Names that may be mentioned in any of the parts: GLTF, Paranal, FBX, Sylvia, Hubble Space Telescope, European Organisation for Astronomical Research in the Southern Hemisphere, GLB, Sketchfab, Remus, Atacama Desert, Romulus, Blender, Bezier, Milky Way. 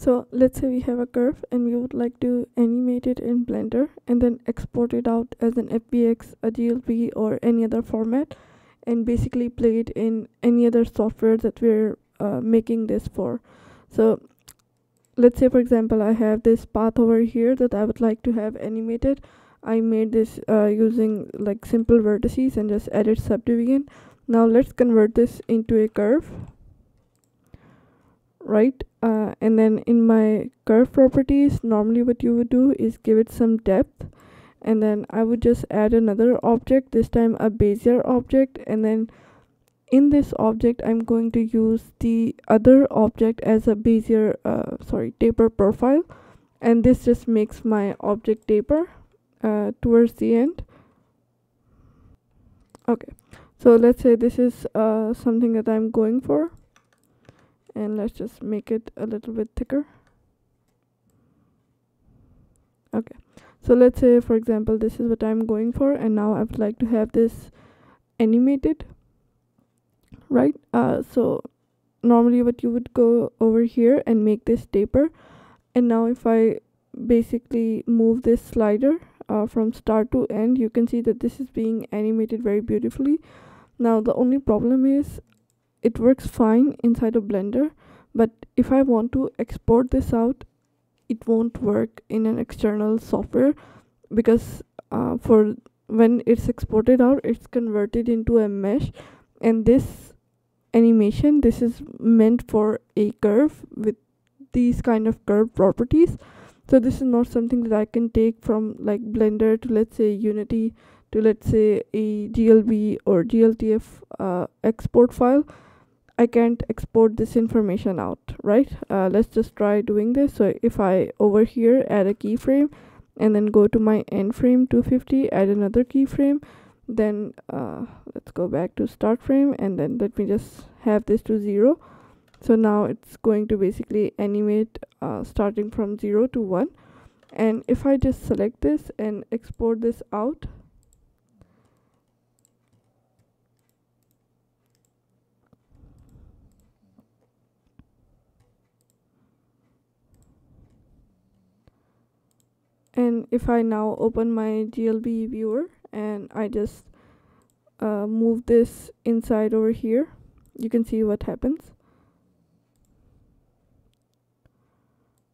So let's say we have a curve and we would like to animate it in Blender and then export it out as an FBX, a GLB or any other format, and basically play it in any other software that we're making this for. So let's say, for example, I have this path over here that I would like to have animated. I made this using like simple vertices and just added subdivision. Now let's convert this into a curve, right? And then in my curve properties, normally what you would do is give it some depth, and then I would just add another object, this time a Bezier object, and then in this object I'm going to use the other object as a Bezier taper profile, and this just makes my object taper towards the end. Okay, so let's say this is something that I'm going for, and let's just make it a little bit thicker. Okay, so let's say, for example, this is what I'm going for, and now I would like to have this animated, right? So normally what you would go over here and make this taper, and now if I basically move this slider from start to end, you can see that this is being animated very beautifully. Now the only problem is it works fine inside of Blender, but if I want to export this out, it won't work in an external software, because for when it's exported out, it's converted into a mesh, and this animation, this is meant for a curve with these kind of curve properties. So this is not something that I can take from like Blender to, let's say, Unity to, let's say, a GLB or GLTF export file. I can't export this information out, right? Let's just try doing this. So if I over here add a keyframe and then go to my end frame 250, add another keyframe, then let's go back to start frame, and then let me just have this to 0. So now it's going to basically animate starting from 0 to 1. And if I just select this and export this out, and if I now open my GLB viewer and I just move this inside over here, you can see what happens.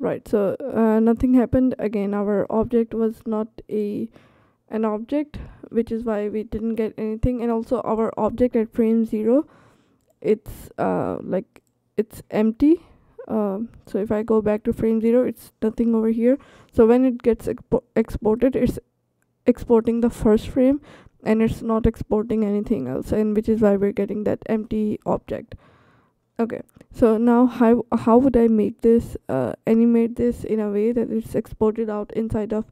Right, so nothing happened. Again, our object was not an object, which is why we didn't get anything. And also our object at frame 0, it's empty. So if I go back to frame 0, it's nothing over here. So when it gets exported, it's exporting the first frame and it's not exporting anything else, and which is why we're getting that empty object. Okay, so now how would I make this animate this in a way that it's exported out inside of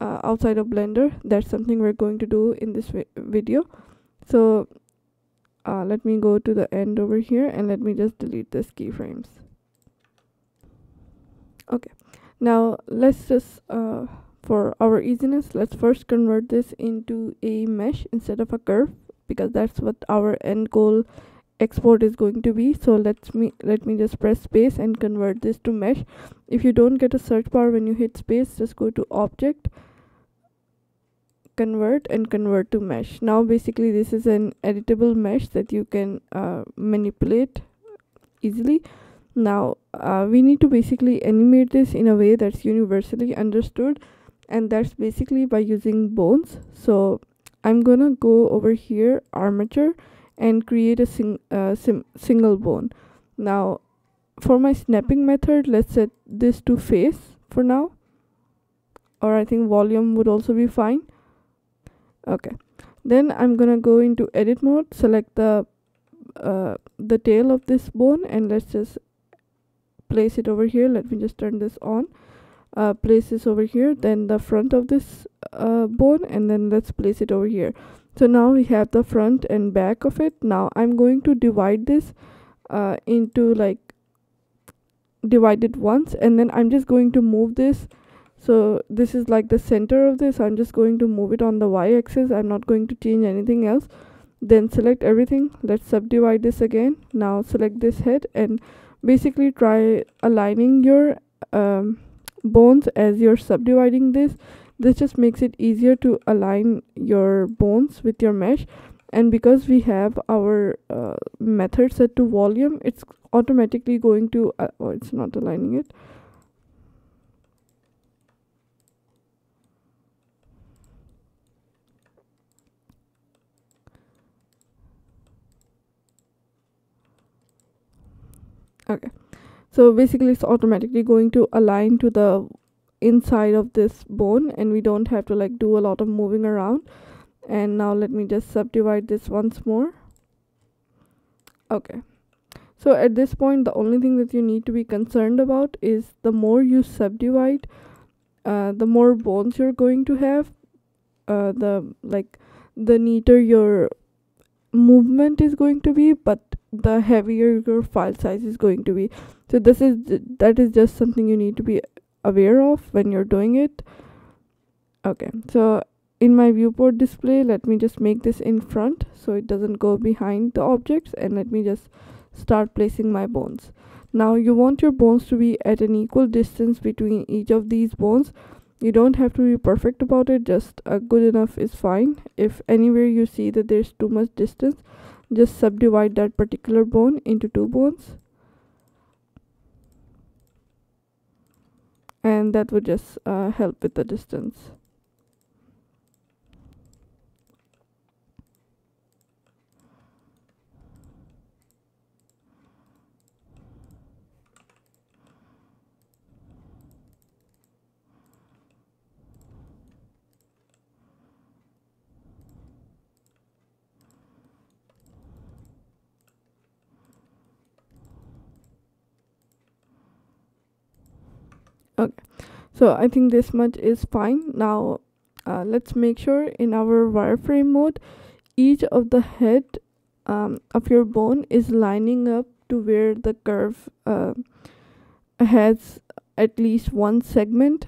outside of Blender? That's something we're going to do in this video. So let me go to the end over here and let me just delete this keyframes. Okay, now let's just for our easiness, let's first convert this into a mesh instead of a curve, because that's what our end goal export is going to be. So let me just press space and convert this to mesh. If you don't get a search bar when you hit space, just go to object, convert, and convert to mesh. Now basically this is an editable mesh that you can manipulate easily. Now we need to basically animate this in a way that's universally understood, and that's basically by using bones. So I'm gonna go over here, armature, and create a single bone. Now for my snapping method, let's set this to face for now, or I think volume would also be fine. Okay, then I'm gonna go into edit mode, select the tail of this bone, and let's just place it over here. Let me just turn this on. Place this over here, then the front of this bone, and then let's place it over here. So now we have the front and back of it. Now I'm going to divide this into like divided once, and then I'm just going to move this. So this is like the center of this. I'm just going to move it on the y-axis. I'm not going to change anything else. Then select everything. Let's subdivide this again. Now select this head and basically try aligning your bones as you're subdividing this. This just makes it easier to align your bones with your mesh, and because we have our method set to volume, it's automatically going to oh, it's not aligning it. Okay, so basically it's automatically going to align to the inside of this bone, and we don't have to like do a lot of moving around. And now let me just subdivide this once more. Okay, so at this point the only thing that you need to be concerned about is the more you subdivide, the more bones you're going to have, the neater your movement is going to be, but the heavier your file size is going to be. So this is that is just something you need to be aware of when you're doing it. Okay, so in my viewport display, let me just make this in front so it doesn't go behind the objects, and let me just start placing my bones. Now you want your bones to be at an equal distance between each of these bones. You don't have to be perfect about it, just good enough is fine. If anywhere you see that there's too much distance, just subdivide that particular bone into two bones, and that would just help with the distance. Okay, so I think this much is fine. Now let's make sure in our wireframe mode, each of the head of your bone is lining up to where the curve has at least one segment.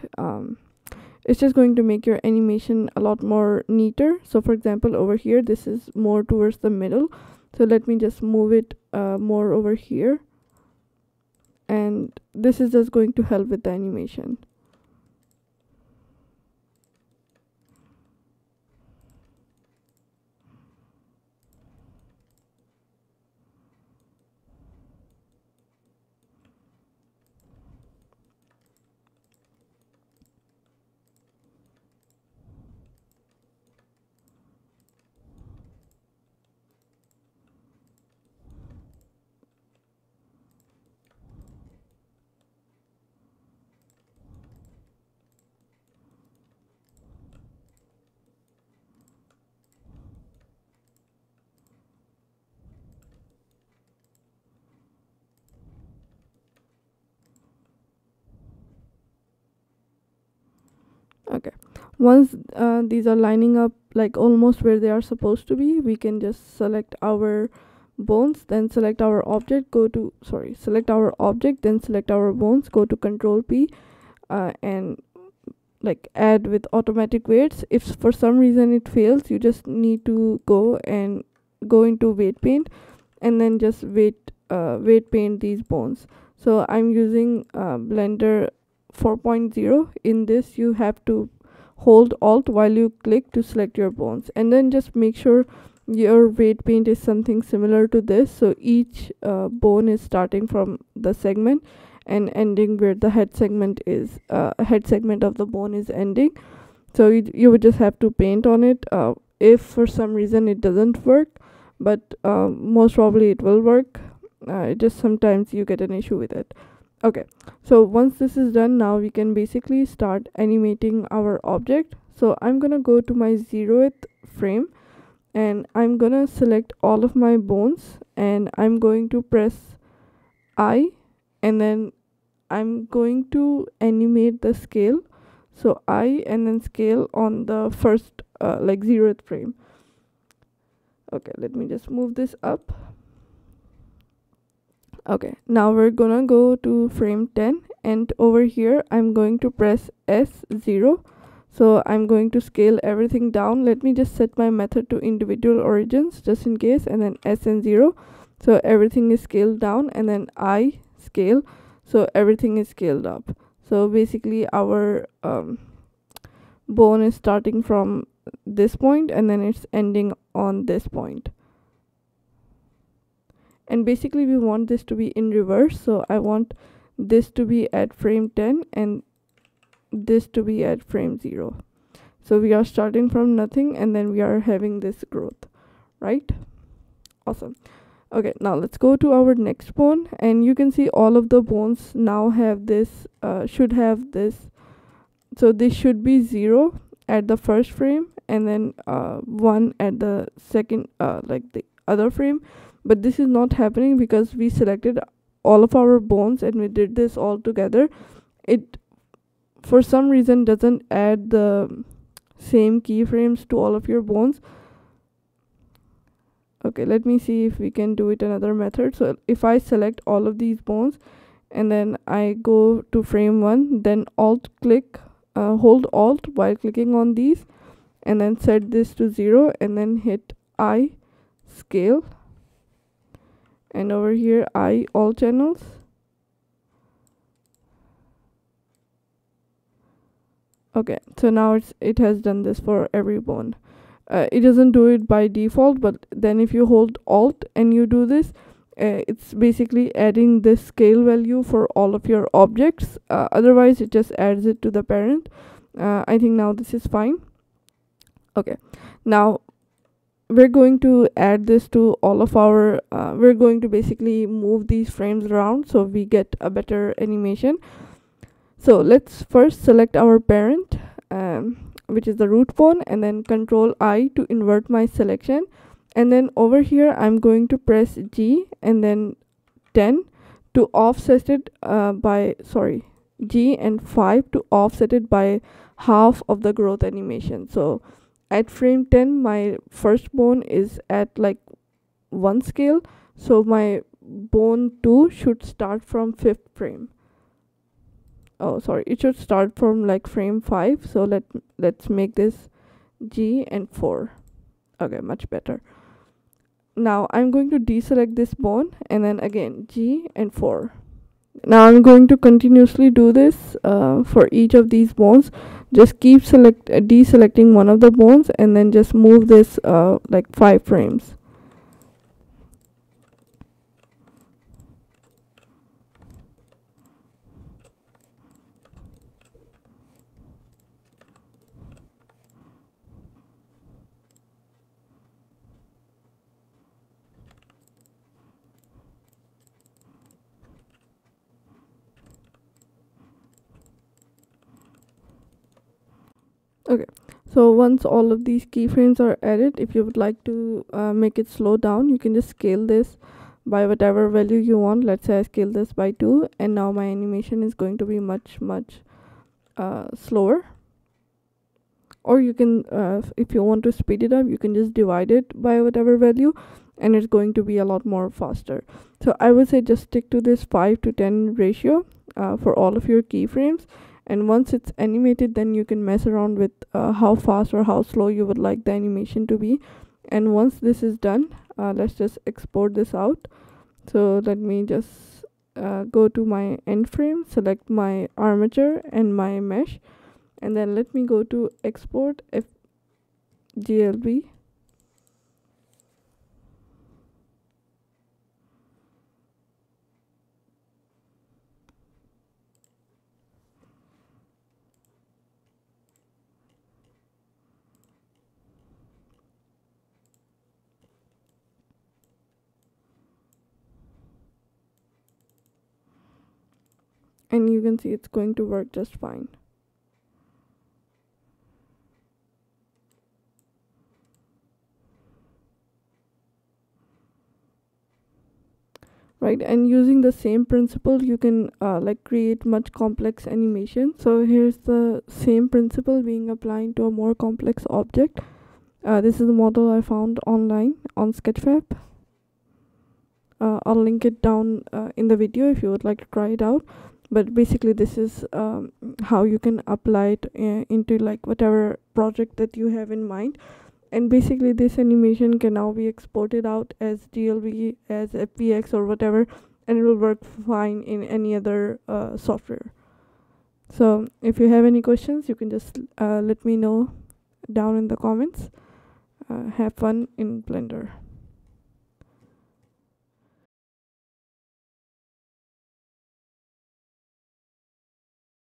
It's just going to make your animation a lot more neater. So for example, over here, this is more towards the middle. So let me just move it more over here. And this is just going to help with the animation. Okay, once these are lining up like almost where they are supposed to be, we can just select our bones, then select our object, go to, sorry, select our object, then select our bones, go to Control P, and like add with automatic weights. If for some reason it fails, you just need to go into weight paint and then just weight paint these bones. So I'm using Blender 4.0. in this, you have to hold Alt while you click to select your bones, and then just make sure your weight paint is something similar to this. So each bone is starting from the segment and ending where the head segment is, head segment of the bone is ending. So you would just have to paint on it. If for some reason it doesn't work, but most probably it will work, just sometimes you get an issue with it. Okay, so once this is done, now we can basically start animating our object. So I'm gonna go to my 0th frame, and I'm gonna select all of my bones, and I'm going to press I, and then I'm going to animate the scale. So I, and then scale on the first 0th frame. Okay, let me just move this up. Okay, now we're gonna go to frame 10, and over here I'm going to press S0. So I'm going to scale everything down. Let me just set my method to individual origins just in case, and then S and 0. So everything is scaled down, and then I scale, so everything is scaled up. So basically our bone is starting from this point and then it's ending on this point. And basically we want this to be in reverse, so I want this to be at frame 10 and this to be at frame 0. So we are starting from nothing and then we are having this growth, right? Awesome. Okay, now let's go to our next bone, and you can see all of the bones now have this, should have this. So this should be 0 at the first frame and then 1 at the second, like the other frame. But this is not happening because we selected all of our bones and we did this all together. It for some reason doesn't add the same keyframes to all of your bones. Okay, let me see if we can do it another method. So if I select all of these bones and then I go to frame 1, then alt click, hold alt while clicking on these and then set this to 0 and then hit I, scale. And over here, I, all channels. Okay, so now it has done this for every bone. It doesn't do it by default, but then if you hold Alt and you do this, it's basically adding this scale value for all of your objects. Otherwise, it just adds it to the parent. I think now this is fine. Okay, now we're going to add this to all of our, we're going to basically move these frames around so we get a better animation. So let's first select our parent, which is the root bone, and then Control I to invert my selection. And then over here, I'm going to press G and then 10 to offset it by, sorry, G and 5 to offset it by half of the growth animation. So at frame 10, my first bone is at like 1 scale, so my bone 2 should start from 5th frame. Oh, sorry, it should start from like frame 5, so let's make this G and 4. Okay, much better. Now I'm going to deselect this bone and then again G and 4. Now I'm going to continuously do this for each of these bones. Just keep deselecting one of the bones and then just move this like 5 frames. Okay, so once all of these keyframes are added, if you would like to make it slow down, you can just scale this by whatever value you want. Let's say I scale this by 2, and now my animation is going to be much slower. Or you can, if you want to speed it up, you can just divide it by whatever value, and it's going to be a lot more faster. So I would say just stick to this 5:10 ratio for all of your keyframes. And once it's animated, then you can mess around with how fast or how slow you would like the animation to be. And once this is done, let's just export this out. So let me just go to my end frame, select my armature and my mesh. And then let me go to export GLB. And you can see it's going to work just fine. Right, and using the same principle, you can like create much complex animation. So here's the same principle being applied to a more complex object. This is a model I found online on Sketchfab. I'll link it down in the video if you would like to try it out. But basically this is how you can apply it into like whatever project that you have in mind. And basically this animation can now be exported out as GLB, as FBX or whatever and it will work fine in any other software. So if you have any questions, you can just let me know down in the comments. Have fun in Blender.